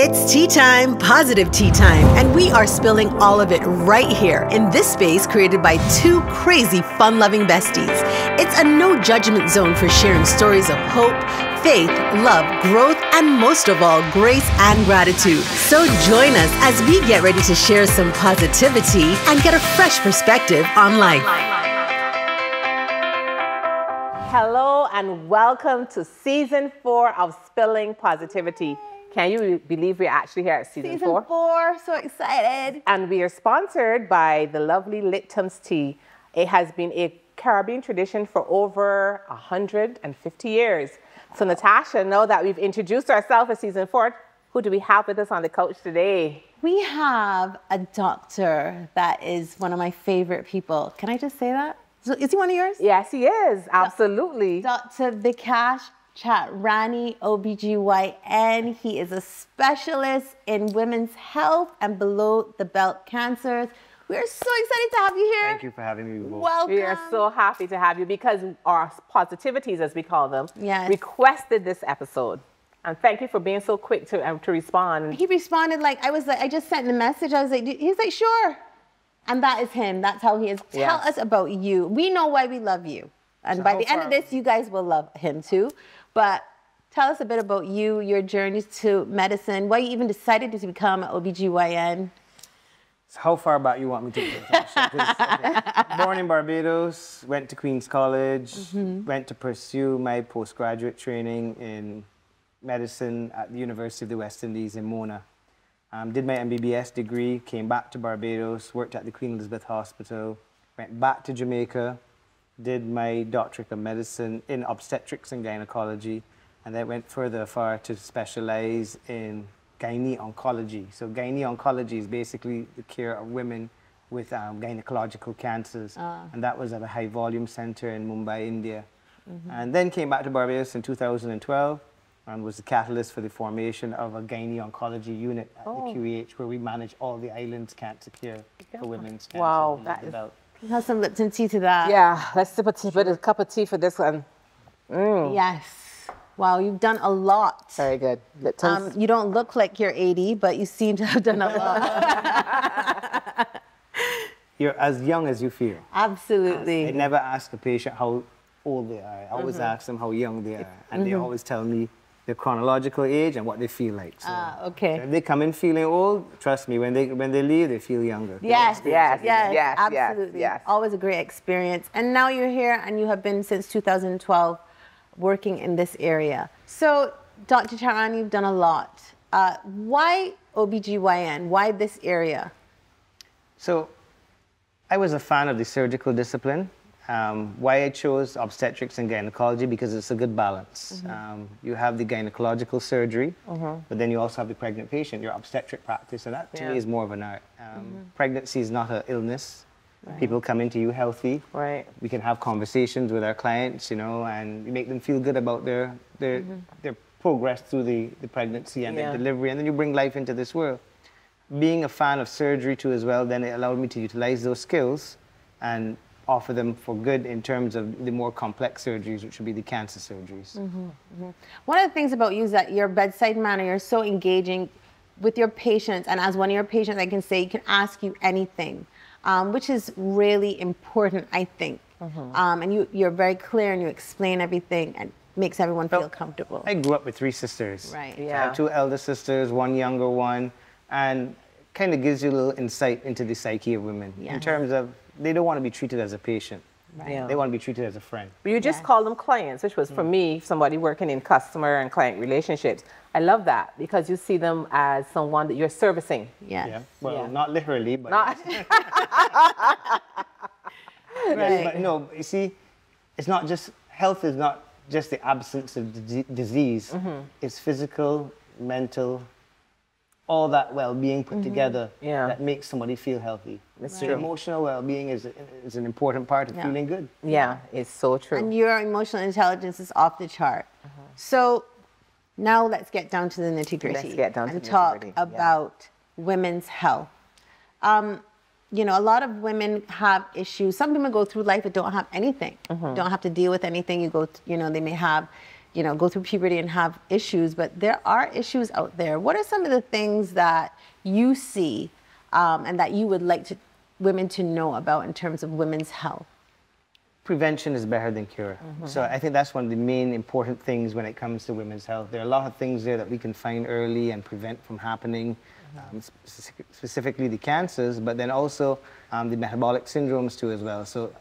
It's tea time, positive tea time, and we are spilling all of it right here in this space created by two crazy, fun-loving besties. It's a no-judgment zone for sharing stories of hope, faith, love, growth, and most of all, grace and gratitude. So join us as we get ready to share some positivity and get a fresh perspective on life. Hello and welcome to Season 4 of Spilling Positivity. Can you believe we're actually here at season four? So excited. And we are sponsored by the lovely Lipton's Tea. It has been a Caribbean tradition for over 150 years. So Natasha, now that we've introduced ourselves as season 4, who do we have with us on the couch today? We have a doctor that is one of my favorite people. Can I just say that? So is he one of yours? Yes, he is. Absolutely. Dr. Vikash Chatrani, OBGYN. He is a specialist in women's health and below-the-belt cancers. We are so excited to have you here. Thank you for having me. Welcome. We are so happy to have you because our positivities, as we call them, yes, requested this episode. And thank you for being so quick to respond. He responded like, I just sent the message. I was like, he's like, sure. And that is him. That's how he is. Yes. Tell us about you. We know why we love you. And by the end of this, you guys will love him too. But tell us a bit about you, your journeys to medicine, why you even decided to become an OBGYN. So how far back you want me to go? Okay. Born in Barbados, went to Queen's College, went to pursue my postgraduate training in medicine at the University of the West Indies in Mona. Did my MBBS degree, came back to Barbados, worked at the Queen Elizabeth Hospital, went back to Jamaica, did my doctorate of medicine in obstetrics and gynecology, and then went further afar to specialize in gyne-oncology. So gyne-oncology is basically the care of women with gynecological cancers, and that was at a high-volume center in Mumbai, India. And then came back to Barbados in 2012 and was the catalyst for the formation of a gyne-oncology unit at the QEH, where we manage all the island's cancer care for women's cancer. Wow, that is... You have some Lipton tea to that. Yeah, let's sip a cup of tea for this one. Yes. Wow, you've done a lot. Very good. Lipton's. You don't look like you're 80, but you seem to have done a lot. You're as young as you feel. Absolutely. I never ask a patient how old they are. I always ask them how young they are. And they always tell me their chronological age and what they feel like. So, okay. So if they come in feeling old, trust me, when they leave, they feel younger. Yes, yes, yes, yes, absolutely. Yes, yes. Always a great experience. And now you're here and you have been since 2012 working in this area. So Dr. Chatrani, you've done a lot. Why OBGYN? Why this area? So I was a fan of the surgical discipline. Why I chose obstetrics and gynecology, because it's a good balance. You have the gynecological surgery, but then you also have the pregnant patient, your obstetric practice, and that to me is more of an art. Pregnancy is not an illness. People come into you healthy. We can have conversations with our clients, you know, and you make them feel good about their progress through the pregnancy and the delivery, and then you bring life into this world. Being a fan of surgery too as well, then it allowed me to utilize those skills and offer them for good in terms of the more complex surgeries, which would be the cancer surgeries. One of the things about you is that your bedside manner, you're so engaging with your patients, and as one of your patients, I can say, you can ask you anything, which is really important, I think. And you're very clear and you explain everything and makes everyone feel comfortable. I grew up with 3 sisters. I have 2 elder sisters, 1 younger one, and kind of gives you a little insight into the psyche of women in terms of they don't want to be treated as a patient. They want to be treated as a friend. But you just call them clients, which was for me, somebody working in customer and client relationships. I love that because you see them as someone that you're servicing. Well, not literally, but... Not but no, you see, it's not just... Health is not just the absence of disease. It's physical, mental, all that well-being put together that makes somebody feel healthy. That's true. Emotional well-being is an important part of feeling good. It's so true. And your emotional intelligence is off the chart. So now let's get down to the nitty-gritty. Let's get down to the nitty-gritty. And talk about women's health. You know, a lot of women have issues. Some women go through life that don't have anything, don't have to deal with anything. You know, they may have you know, go through puberty and have issues, but there are issues out there. What are some of the things that you see and that you would like to, women to know about in terms of women's health? Prevention is better than cure. Mm-hmm. So I think that's one of the main important things when it comes to women's health. There are a lot of things there that we can find early and prevent from happening, specifically the cancers, but then also the metabolic syndromes too as well. So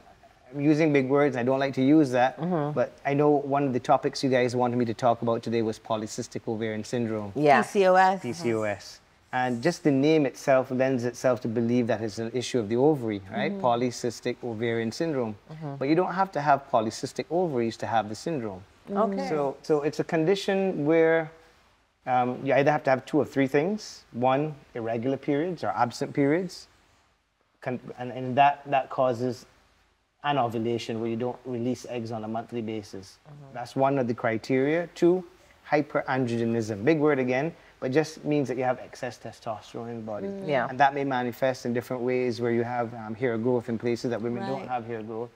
I'm using big words, I don't like to use that, but I know one of the topics you guys wanted me to talk about today was polycystic ovarian syndrome. Yeah. PCOS. PCOS. And just the name itself lends itself to believe that it's an issue of the ovary, right? Polycystic ovarian syndrome. But you don't have to have polycystic ovaries to have the syndrome. Okay. So it's a condition where you either have to have two of three things. One, irregular periods or absent periods. And that causes anovulation, where you don't release eggs on a monthly basis. That's one of the criteria. Two, hyperandrogenism. Big word again, but just means that you have excess testosterone in the body. Yeah. And that may manifest in different ways where you have hair growth in places that women don't have hair growth.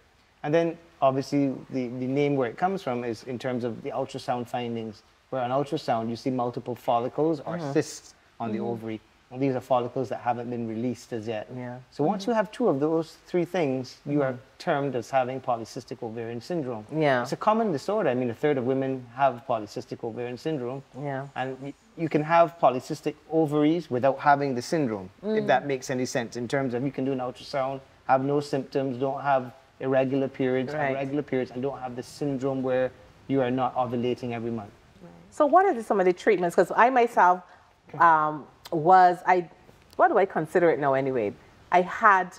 And then obviously the name where it comes from is in terms of the ultrasound findings, where on ultrasound you see multiple follicles or cysts on the ovary. And these are follicles that haven't been released as yet. Yeah. So once you have two of those three things, you are termed as having polycystic ovarian syndrome. Yeah. It's a common disorder. I mean, a third of women have polycystic ovarian syndrome. Yeah. And you can have polycystic ovaries without having the syndrome, if that makes any sense, in terms of you can do an ultrasound, have no symptoms, don't have irregular periods, irregular periods, and don't have the syndrome where you are not ovulating every month. Right. So what are some of the treatments? Because I myself, what do I consider it now anyway? I had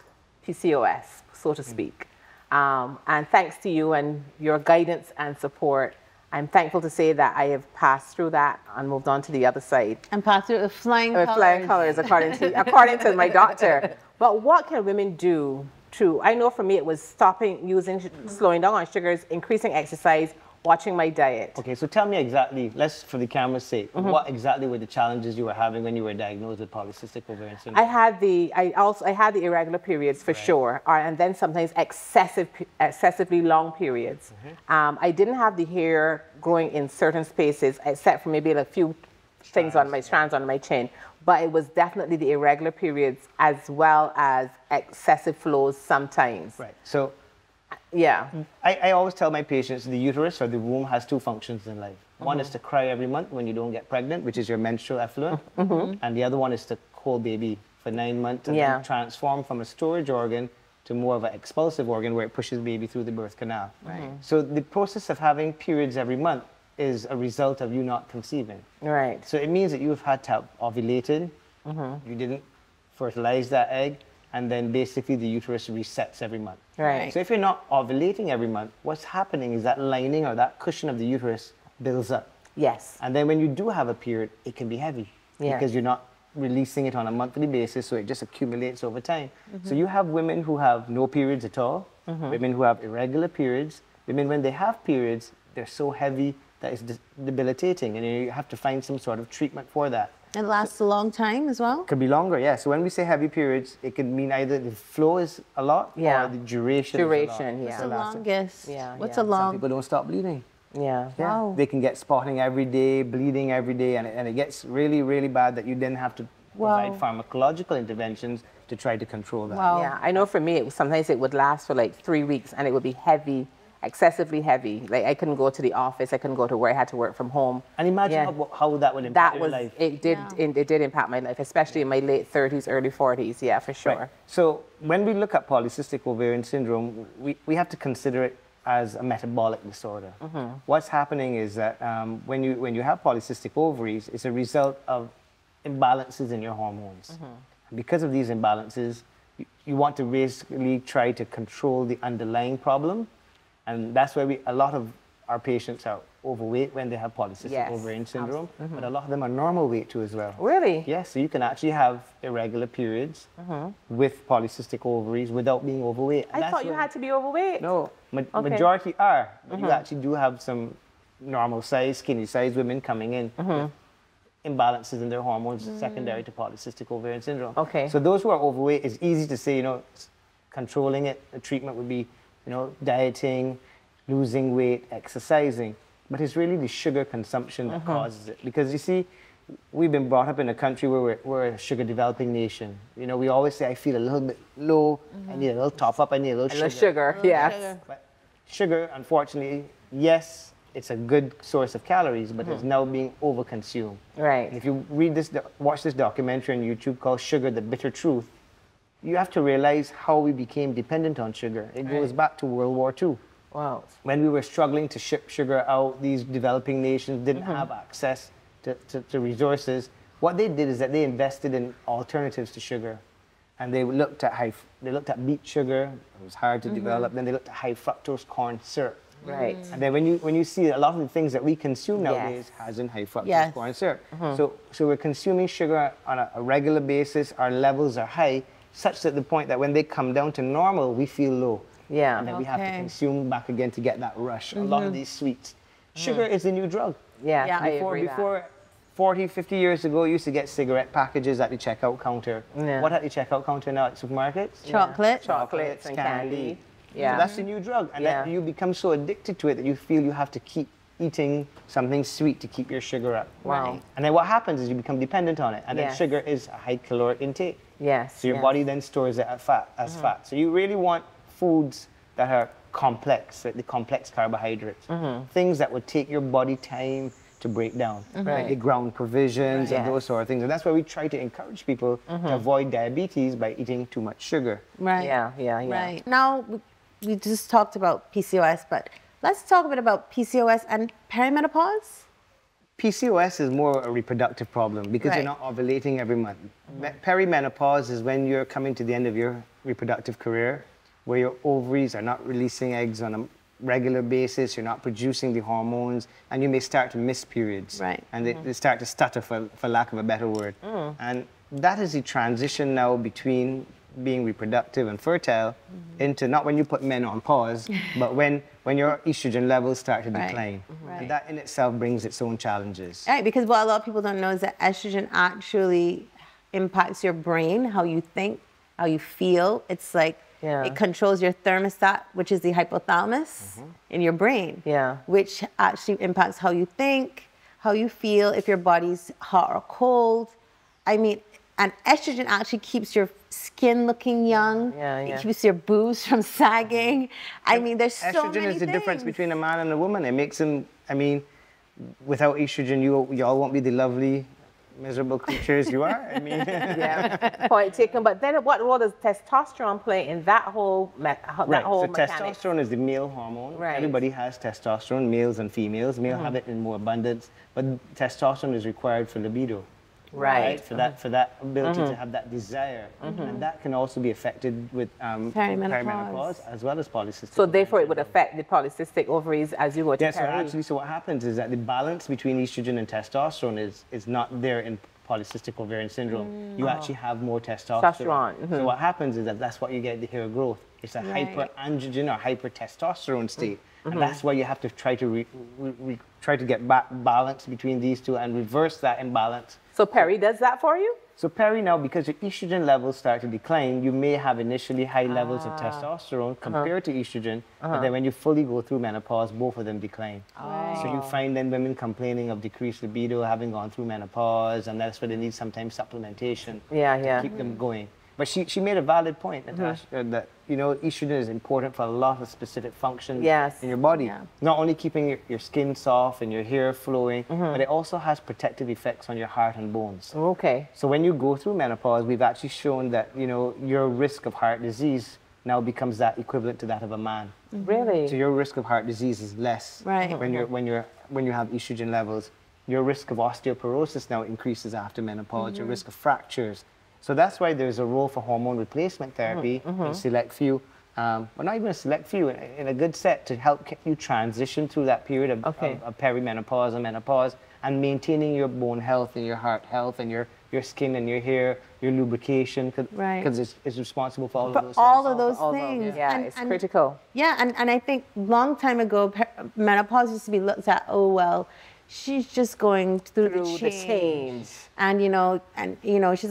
PCOS, so to speak. And thanks to you and your guidance and support, I'm thankful to say that I have passed through that and moved on to the other side. And passed through with flying colors. With flying colors, according to my doctor. But what can women do to, I know for me it was stopping using, slowing down on sugars, increasing exercise, watching my diet. Okay, so tell me exactly, let's, for the camera's sake, what exactly were the challenges you were having when you were diagnosed with polycystic ovarian syndrome? I had the irregular periods for sure, and then sometimes excessively long periods. I didn't have the hair growing in certain spaces, except for maybe a few things on my strands on my chin, but it was definitely the irregular periods as well as excessive flows sometimes. Right. So. Yeah. I always tell my patients the uterus or the womb has two functions in life. One is to cry every month when you don't get pregnant, which is your menstrual effluent. And the other one is to hold baby for 9 months and transform from a storage organ to more of an expulsive organ where it pushes baby through the birth canal. Right. So the process of having periods every month is a result of you not conceiving. Right. So it means that you've had to have ovulated, you didn't fertilize that egg, and then basically the uterus resets every month. Right. So if you're not ovulating every month, what's happening is that lining or that cushion of the uterus builds up. Yes. And then when you do have a period, it can be heavy because you're not releasing it on a monthly basis, so it just accumulates over time. So you have women who have no periods at all, women who have irregular periods, women when they have periods, they're so heavy that it's debilitating, and you have to find some sort of treatment for that. It lasts a long time as well? Could be longer, yeah. So when we say heavy periods, it can mean either the flow is a lot or the duration is a lot. What's the longest? Yeah, what's a long? Some people don't stop bleeding. Yeah. Wow. They can get spotting every day, bleeding every day, and it gets really, really bad that you then have to provide pharmacological interventions to try to control that. Wow. Yeah, I know for me, sometimes it would last for like 3 weeks and it would be heavy. Excessively heavy. Like I couldn't go to the office. I couldn't go to work. I had to work from home. And imagine how that would impact your life. It did impact my life, especially in my late 30s, early 40s. Yeah, for sure. Right. So when we look at polycystic ovarian syndrome, we have to consider it as a metabolic disorder. What's happening is that when you have polycystic ovaries, it's a result of imbalances in your hormones. Because of these imbalances, you want to basically try to control the underlying problem. And that's where a lot of our patients are overweight when they have polycystic ovarian syndrome, but a lot of them are normal weight too as well. Really? Yes, so you can actually have irregular periods with polycystic ovaries without being overweight. And I thought you had to be overweight. No, majority are. You actually do have some normal size, skinny size women coming in with imbalances in their hormones secondary to polycystic ovarian syndrome. Okay. So those who are overweight, it's easy to say, you know, controlling it, the treatment would be, you know, dieting, losing weight, exercising. but it's really the sugar consumption that causes it. Because you see, we've been brought up in a country where we're a sugar developing nation. You know, we always say, I feel a little bit low, I need a little top up, I need a little sugar. But sugar, unfortunately, yes, it's a good source of calories, but it's now being overconsumed. Right. And if you read this, watch this documentary on YouTube called Sugar, The Bitter Truth, you have to realize how we became dependent on sugar. It goes back to World War II. Wow. When we were struggling to ship sugar out, these developing nations didn't have access to resources. What they did is that they invested in alternatives to sugar. And they looked at beet sugar, it was hard to develop, then they looked at high fructose corn syrup. Right. And then when you see a lot of the things that we consume nowadays has in high fructose corn syrup. So we're consuming sugar on a regular basis, our levels are high, such that the point that when they come down to normal, we feel low. Yeah. And then we have to consume back again to get that rush. A lot of these sweets. Sugar is the new drug. Yeah, yeah, before 40, 50 years ago, you used to get cigarette packages at the checkout counter. Yeah. What at the checkout counter now at supermarkets? Chocolate. Chocolates and candy. Yeah. So that's the new drug. And then you become so addicted to it that you feel you have to keep eating something sweet to keep your sugar up. Wow. Right. And then what happens is you become dependent on it. And then sugar is a high caloric intake. Yes. So your body then stores it as fat. So you really want foods that are complex, like the complex carbohydrates. Things that would take your body time to break down, like the ground provisions and those sort of things. And that's why we try to encourage people to avoid diabetes by eating too much sugar. Right. Yeah, yeah, yeah. Right. Now, we just talked about PCOS, but let's talk a bit about PCOS and perimenopause. PCOS is more a reproductive problem because you're not ovulating every month. Perimenopause is when you're coming to the end of your reproductive career, where your ovaries are not releasing eggs on a regular basis, you're not producing the hormones, and you may start to miss periods. Right. And they start to stutter, for lack of a better word. And that is the transition now between being reproductive and fertile into not when you put men on pause, but when your estrogen levels start to decline. Right. And that in itself brings its own challenges. Right, because what a lot of people don't know is that estrogen actually impacts your brain, how you think, how you feel. It's like, it controls your thermostat, which is the hypothalamus in your brain, which actually impacts how you think, how you feel, if your body's hot or cold. I mean, and estrogen actually keeps your skin looking young. Yeah, yeah. It keeps your boobs from sagging. I mean, there's so many things. Estrogen is the difference between a man and a woman. It makes them, I mean, without estrogen, y'all won't be the lovely, miserable creatures you are. I mean, yeah, point taken. But then, what role does testosterone play in that whole mechanic? Testosterone is the male hormone. Right. Everybody has testosterone, males and females. Males have it in more abundance, but testosterone is required for libido. Right. For that ability to have that desire, and that can also be affected with perimenopause as well as polycystic. So therefore, it would affect the polycystic ovaries as you go to peri. So what happens is that the balance between estrogen and testosterone is not there in polycystic ovarian syndrome. You actually have more testosterone. So what happens is that that's what you get the hair growth. It's a hyperandrogen or hypertestosterone state. And that's why you have to try to get back balance between these two and reverse that imbalance. So peri does that for you? So peri now, because your estrogen levels start to decline, you may have initially high levels of testosterone compared to estrogen, but then when you fully go through menopause, both of them decline. So you find then women complaining of decreased libido, having gone through menopause, and that's where they need sometimes supplementation to keep them going. But she made a valid point, Natasha, that, you know, estrogen is important for a lot of specific functions in your body. Yeah. Not only keeping your skin soft and your hair flowing, but it also has protective effects on your heart and bones. Okay. So when you go through menopause, we've actually shown that, you know, your risk of heart disease now becomes that equivalent to that of a man. Really? So your risk of heart disease is less when you have estrogen levels. Your risk of osteoporosis now increases after menopause, your risk of fractures. So that's why there's a role for hormone replacement therapy in select few, well, not even a select few, in a good set to help you transition through that period of perimenopause and menopause, and maintaining your bone health and your heart health and your skin and your hair, your lubrication, because it's responsible for all of those things. Yeah, and, it's critical. Yeah, and I think long time ago, menopause used to be looked at, oh, well, she's just going through the change. And you know, she's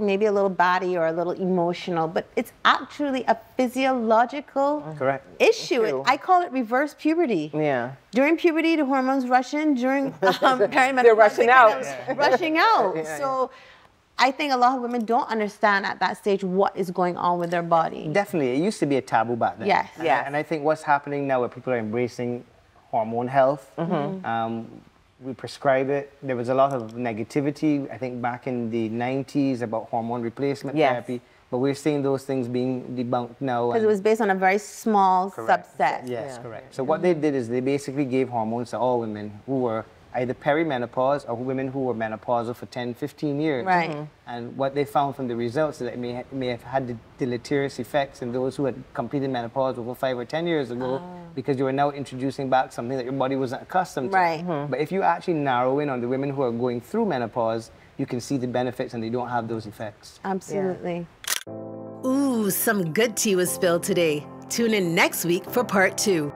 maybe a little batty or a little emotional, but it's actually a physiological issue. I call it reverse puberty. Yeah. During puberty, the hormones rush in. During perimenopause, they're rushing out. Rushing out. So. I think a lot of women don't understand at that stage what is going on with their body. Definitely. It used to be a taboo back then. Yes. And I think what's happening now where people are embracing hormone health, we prescribe it. There was a lot of negativity, I think, back in the 90s about hormone replacement therapy. But we're seeing those things being debunked now. Because it was based on a very small subset. Yes, correct. So what they did is they basically gave hormones to all women who were either perimenopause or women who were menopausal for 10, 15 years. Right. And what they found from the results is that it may have had deleterious effects in those who had completed menopause over 5 or 10 years ago, because you are now introducing back something that your body wasn't accustomed to. But if you actually narrow in on the women who are going through menopause, you can see the benefits and they don't have those effects. Absolutely. Yeah. Ooh, some good tea was spilled today. Tune in next week for part 2.